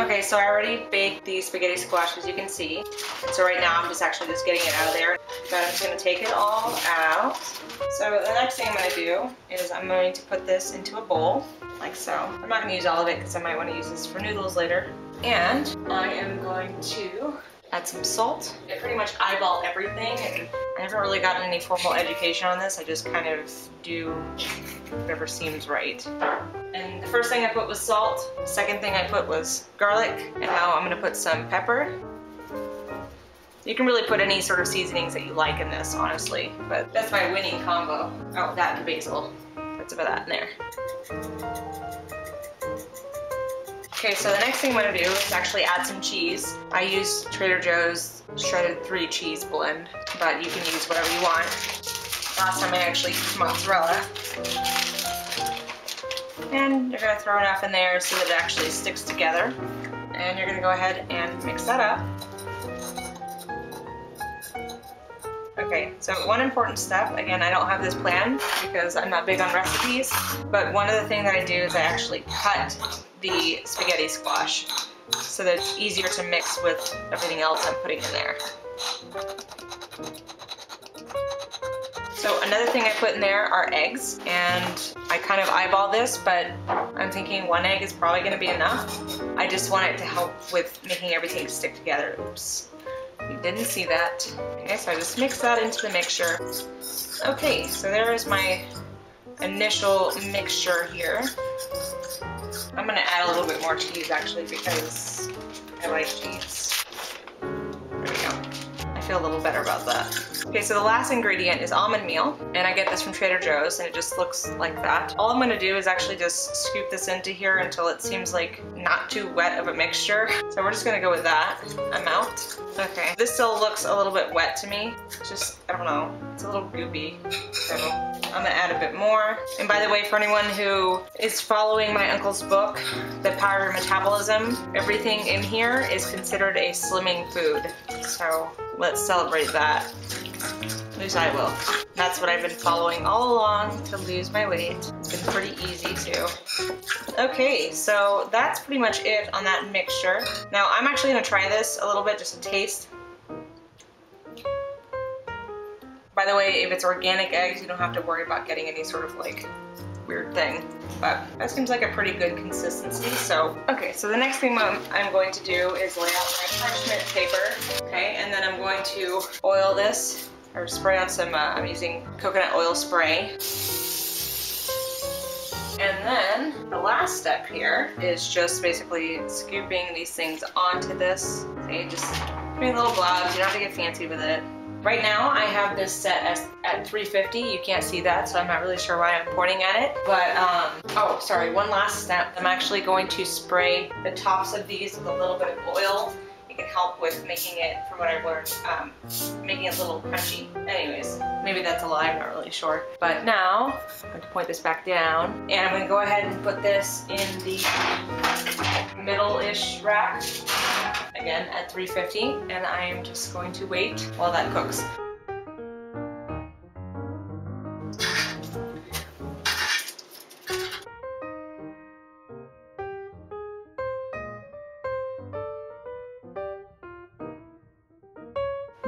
Okay, so I already baked the spaghetti squash, as you can see. So right now I'm just getting it out of there. Then I'm just gonna take it all out. So the next thing I'm gonna do is I'm going to put this into a bowl, like so. I'm not gonna use all of it because I might wanna use this for noodles later. And I am going to add some salt. I pretty much eyeball everything. I haven't really gotten any formal education on this. I just kind of do whatever seems right. And the first thing I put was salt. The second thing I put was garlic. And now I'm gonna put some pepper. You can really put any sort of seasonings that you like in this, honestly. But that's my winning combo. Oh, that and basil. That's about that in there. Okay, so the next thing I'm gonna do is actually add some cheese. I used Trader Joe's shredded 3 cheese blend, but you can use whatever you want. Last time I actually used mozzarella. And you're gonna throw enough in there so that it actually sticks together. And you're gonna go ahead and mix that up. Okay, so one important step, again, I don't have this planned because I'm not big on recipes, but one other thing that I do is I actually cut the spaghetti squash so that it's easier to mix with everything else I'm putting in there. So another thing I put in there are eggs, and I kind of eyeball this, but I'm thinking 1 egg is probably gonna be enough. I just want it to help with making everything stick together. Oops, you didn't see that. Okay, so I just mix that into the mixture. Okay, so there is my initial mixture here. I'm gonna add a little bit more cheese actually because I like cheese. There we go. I feel a little better about that. Okay, so the last ingredient is almond meal, and I get this from Trader Joe's and it just looks like that. All I'm gonna do is actually just scoop this into here until it seems like not too wet of a mixture. So we're just gonna go with that amount. Okay, this still looks a little bit wet to me. It's just, I don't know, it's a little goopy. So I'm gonna add a bit more. And by the way, for anyone who is following my uncle's book, The Power of Your Metabolism, everything in here is considered a slimming food. So let's celebrate that. At least I will. That's what I've been following all along to lose my weight. It's been pretty easy too. Okay, so that's pretty much it on that mixture. Now I'm actually gonna try this a little bit, just a taste. By the way, if it's organic eggs, you don't have to worry about getting any sort of like weird thing. But that seems like a pretty good consistency, so. Okay, so the next thing I'm going to do is lay out my parchment paper, okay? And then I'm going to oil this, or spray on some, I'm using coconut oil spray. And then the last step here is just basically scooping these things onto this. Okay, just doing little blobs, you don't have to get fancy with it. Right now, I have this set at 350. You can't see that, so I'm not really sure why I'm pointing at it. But, oh, sorry, one last step. I'm actually going to spray the tops of these with a little bit of oil. It can help with making it, from what I've learned, making it a little crunchy. Anyways, maybe that's a lie, I'm not really sure. But now, I'm going to point this back down, and I'm going to go ahead and put this in the middle-ish rack. Again at 350, and I am just going to wait while that cooks.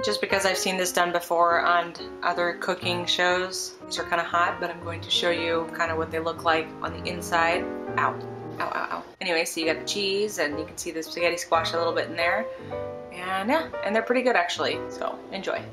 Just because I've seen this done before on other cooking shows, these are kind of hot, but I'm going to show you kind of what they look like on the inside. Ow. Ow, ow, ow. Anyway, so you got the cheese, and you can see the spaghetti squash a little bit in there. And yeah, and they're pretty good actually, so enjoy.